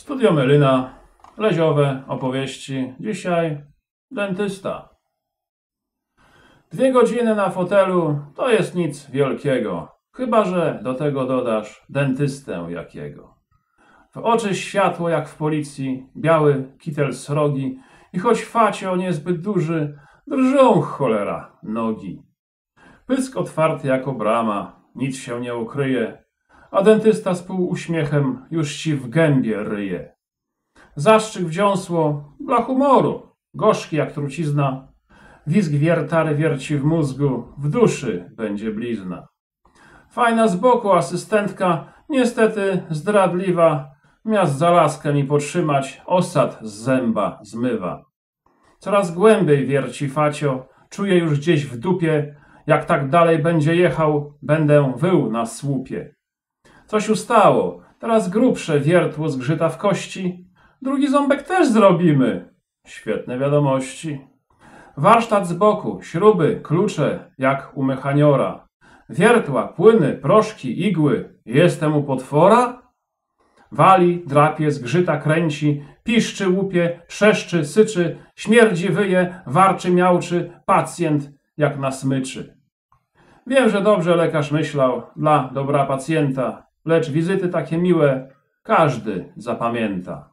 Studio Melina, leziowe opowieści. Dzisiaj dentysta. 2 godziny na fotelu to jest nic wielkiego, chyba że do tego dodasz dentystę jakiego. W oczy światło jak w policji, biały kitel srogi i choć facio niezbyt duży, drżą cholera nogi. Pysk otwarty jako brama, nic się nie ukryje, a dentysta z półuśmiechem już ci w gębie ryje. Zastrzyk w dziąsło dla humoru, gorzki jak trucizna, wizg wiertary wierci w mózgu, w duszy będzie blizna. Fajna z boku asystentka, niestety zdradliwa, miast za laskę mi potrzymać, osad z zęba zmywa. Coraz głębiej wierci facio, czuję już gdzieś w dupie, jak tak dalej będzie jechał, będę wył na słupie. Coś ustało, teraz grubsze wiertło zgrzyta w kości, drugi ząbek też zrobimy. Świetne wiadomości. Warsztat z boku, śruby, klucze, jak u mechaniora. Wiertła, płyny, proszki, igły, jestem u potwora? Wali, drapie, zgrzyta, kręci, piszczy, łupie, trzeszczy, syczy, śmierdzi, wyje, warczy, miałczy, pacjent jak na smyczy. Wiem, że dobrze lekarz myślał dla dobra pacjenta, lecz wizyty takie miłe każdy zapamięta.